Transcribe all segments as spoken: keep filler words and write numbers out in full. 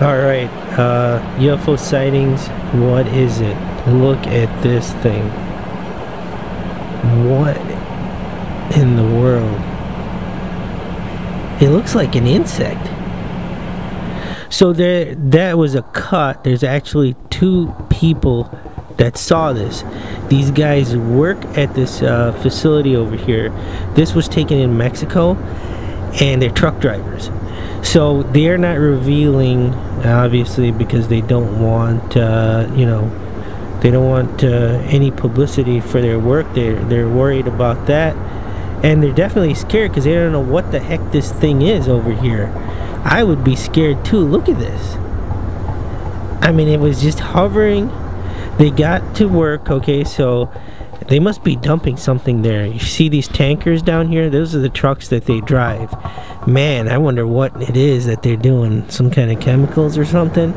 Alright, uh, U F O sightings, what is it? Look at this thing. What in the world? It looks like an insect. So there, that was a cut. There's actually two people that saw this. These guys work at this uh, facility over here. This was taken in Mexico, and they're truck drivers. So they're not revealing, obviously, because they don't want, uh, you know, they don't want uh, any publicity for their work. They're, they're worried about that. And they're definitely scared because they don't know what the heck this thing is over here. I would be scared too. Look at this. I mean, it was just hovering. They got to work, okay, so they must be dumping something there. You see these tankers down here? Those are the trucks that they drive. Man, I wonder what it is that they're doing. Some kind of chemicals or something?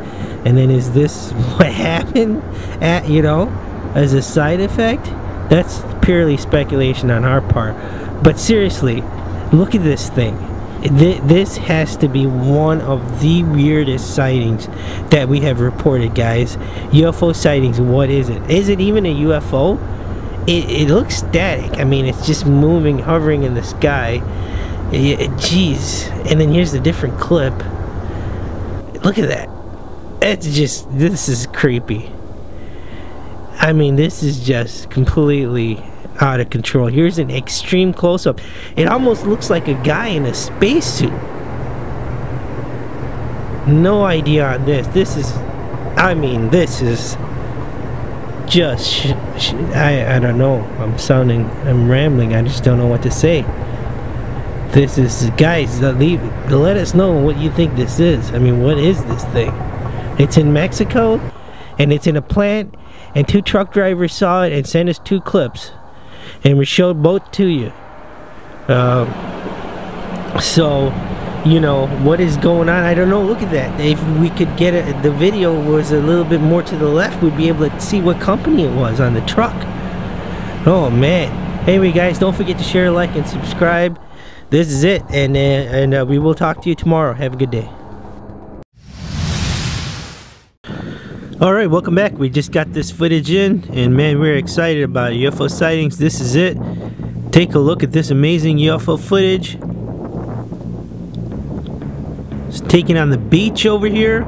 And then is this what happened? At, you know, as a side effect? That's purely speculation on our part. But seriously, look at this thing. Th this has to be one of the weirdest sightings that we have reported, guys. U F O sightings, what is it? Is it even a U F O? It, it looks static. I mean, it's just moving, hovering in the sky. It, it, geez. And then here's the different clip. Look at that. It's just, this is creepy. I mean, this is just completely out of control. Here's an extreme close-up. It almost looks like a guy in a spacesuit. No idea on this. This is, I mean, this is just, sh sh I, I don't know. I'm sounding, I'm rambling. I just don't know what to say. This is, guys, leave, let us know what you think this is. I mean, what is this thing? It's in Mexico, and it's in a plant, and two truck drivers saw it and sent us two clips, and we showed both to you. Um, so, you know, what is going on? I don't know. Look at that. If we could get it, the video was a little bit more to the left, we'd be able to see what company it was on the truck. Oh man. Anyway, guys, don't forget to share, like, and subscribe. This is it, and uh, and uh, we will talk to you tomorrow. Have a good day. Alright, welcome back. We just got this footage in, and man, we're excited about it. U F O sightings, this is it. Take a look at this amazing U F O footage. It's taken on the beach over here.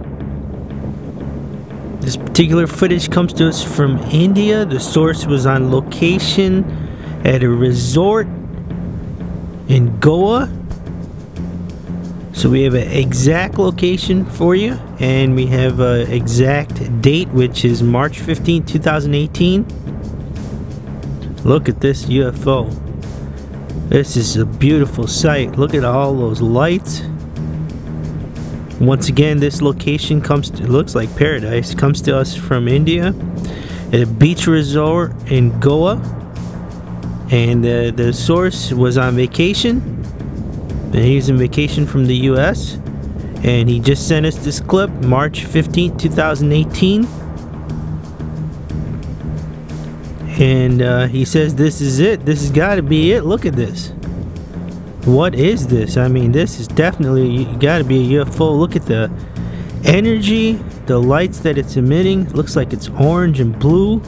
This particular footage comes to us from India. The source was on location at a resort in Goa. So we have an exact location for you, and we have an exact date, which is March fifteenth two thousand eighteen. Look at this U F O. This is a beautiful sight. Look at all those lights. Once again, this location comes to, looks like paradise, comes to us from India at a beach resort in Goa, and uh, the source was on vacation. And he's on vacation from the U S, and he just sent us this clip, March fifteenth two thousand eighteen. And uh, he says this is it. This has got to be it. Look at this. What is this? I mean, this is definitely got to be a U F O. Look at the energy, the lights that it's emitting. It looks like it's orange and blue.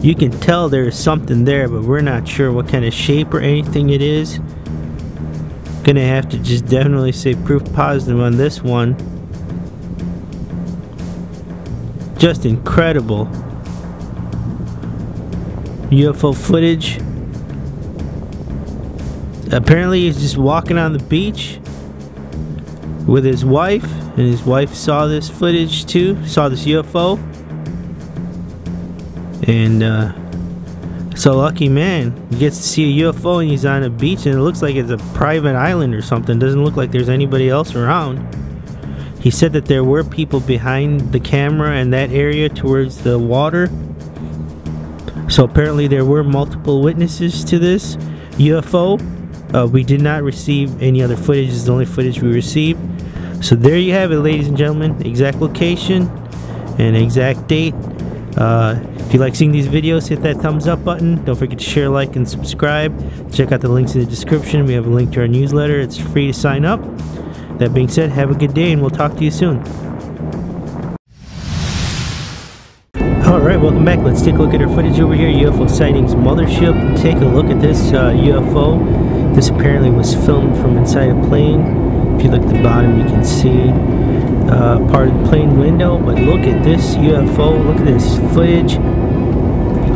You can tell there is something there, but we're not sure what kind of shape or anything it is. Gonna have to just definitely say proof positive on this one. Just incredible U F O footage. Apparently he's just walking on the beach with his wife, and his wife saw this footage too, saw this U F O, and uh, it's a lucky man. He gets to see a U F O, and he's on a beach, and it looks like it's a private island or something. Doesn't look like there's anybody else around. He said that there were people behind the camera in that area towards the water. So apparently there were multiple witnesses to this U F O. Uh, we did not receive any other footage. This is the only footage we received. So there you have it, ladies and gentlemen. Exact location and exact date. Uh, if you like seeing these videos, hit that thumbs up button. Don't forget to share, like, and subscribe. Check out the links in the description. We have a link to our newsletter. It's free to sign up. That being said, have a good day and we'll talk to you soon. Alright, welcome back. Let's take a look at our footage over here. U F O Sightings Mothership. Take a look at this uh, U F O. This apparently was filmed from inside a plane. If you look at the bottom, you can see uh, part of the plane window. But look at this U F O. Look at this footage.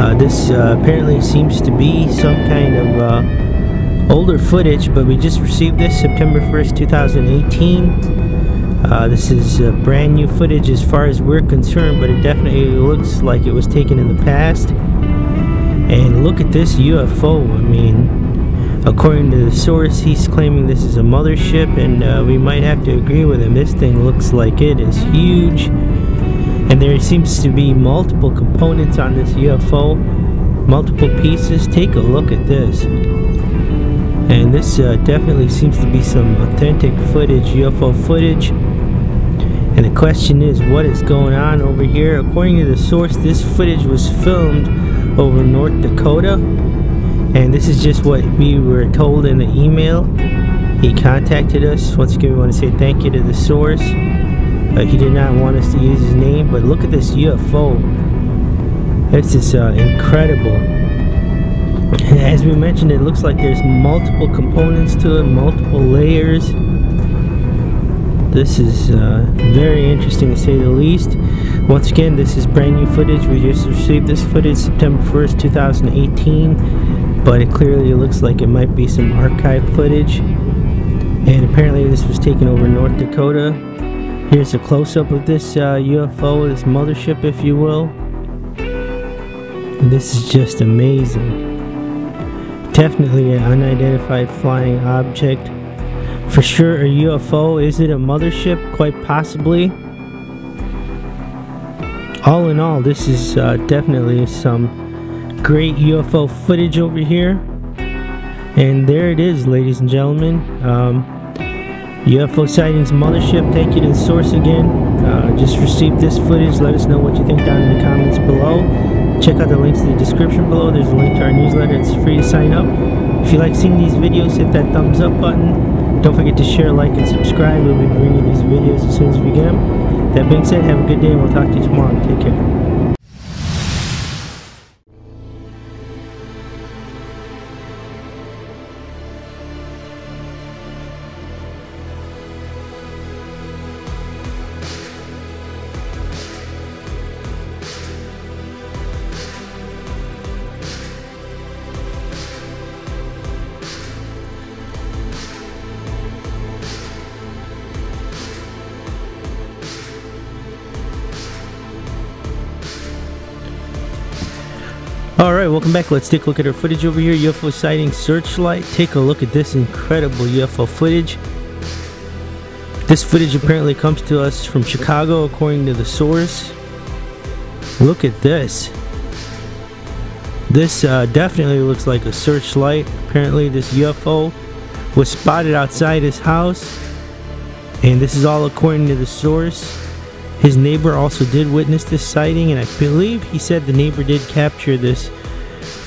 Uh, this uh, apparently seems to be some kind of uh, older footage, but we just received this September first two thousand eighteen. Uh, this is uh, brand new footage as far as we're concerned, but it definitely looks like it was taken in the past. And look at this U F O. I mean, according to the source, he's claiming this is a mothership, and uh, we might have to agree with him. This thing looks like it is huge. And there seems to be multiple components on this U F O, multiple pieces. Take a look at this. And this uh, definitely seems to be some authentic footage, U F O footage. And the question is, what is going on over here? According to the source, this footage was filmed over North Dakota. And this is just what we were told in the email. He contacted us. Once again, we want to say thank you to the source. Uh, he did not want us to use his name, but look at this U F O. This is uh, incredible. And as we mentioned, it looks like there's multiple components to it, multiple layers. This is uh, very interesting to say the least. Once again, this is brand new footage. We just received this footage September first two thousand eighteen, but it clearly looks like it might be some archive footage. And apparently this was taken over North Dakota. Here's a close-up of this uh, U F O, this mothership, if you will. And this is just amazing. Definitely an unidentified flying object. For sure a U F O. Is it a mothership? Quite possibly. All in all, this is uh, definitely some great U F O footage over here. And there it is, ladies and gentlemen. Um, U F O Sightings Mothership. Thank you to the source again. Uh, just received this footage. Let us know what you think down in the comments below. Check out the links in the description below. There's a link to our newsletter. It's free to sign up. If you like seeing these videos, hit that thumbs up button. Don't forget to share, like, and subscribe. We'll be bringing these videos as soon as we get them. That being said, have a good day and we'll talk to you tomorrow. Take care. Alright, welcome back. Let's take a look at our footage over here. U F O Sighting Searchlight. Take a look at this incredible U F O footage. This footage apparently comes to us from Chicago, according to the source. Look at this. This uh, definitely looks like a searchlight. Apparently this U F O was spotted outside his house. And this is all according to the source. His neighbor also did witness this sighting, and I believe he said the neighbor did capture this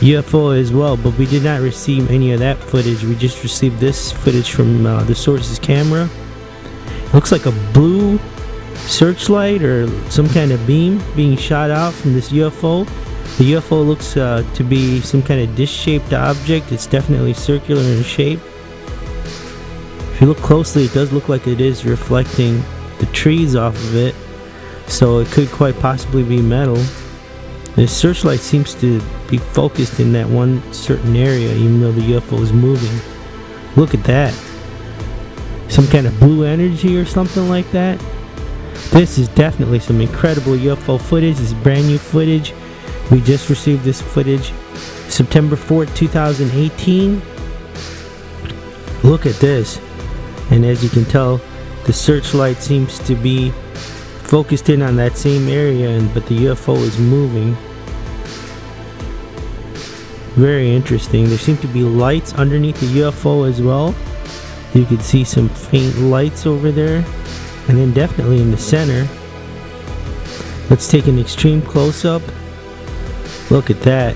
U F O as well, but we did not receive any of that footage. We just received this footage from uh, the source's camera. It looks like a blue searchlight or some kind of beam being shot out from this U F O. The U F O looks uh, to be some kind of dish-shaped object. It's definitely circular in shape. If you look closely, it does look like it is reflecting the trees off of it. So it could quite possibly be metal. The searchlight seems to be focused in that one certain area, even though the U F O is moving. Look at that. Some kind of blue energy or something like that. This is definitely some incredible U F O footage. This is brand new footage. We just received this footage September fourth two thousand eighteen. Look at this. And as you can tell, the searchlight seems to be focused in on that same area, and but the U F O is moving. Very interesting. There seem to be lights underneath the U F O as well. You can see some faint lights over there, and then definitely in the center. Let's take an extreme close-up. Look at that.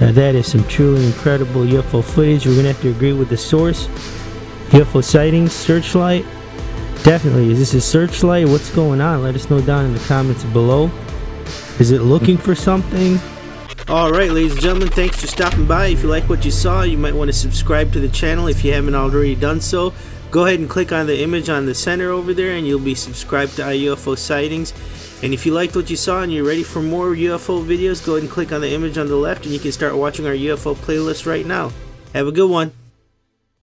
Now that is some truly incredible U F O footage. We're gonna have to agree with the source. U F O sightings, searchlight. Definitely, is this a searchlight? What's going on? Let us know down in the comments below. Is it looking for something? Alright, ladies and gentlemen, thanks for stopping by. If you like what you saw, you might want to subscribe to the channel if you haven't already done so. Go ahead and click on the image on the center over there and you'll be subscribed to iUFO Sightings. And if you liked what you saw and you're ready for more U F O videos, go ahead and click on the image on the left and you can start watching our U F O playlist right now. Have a good one.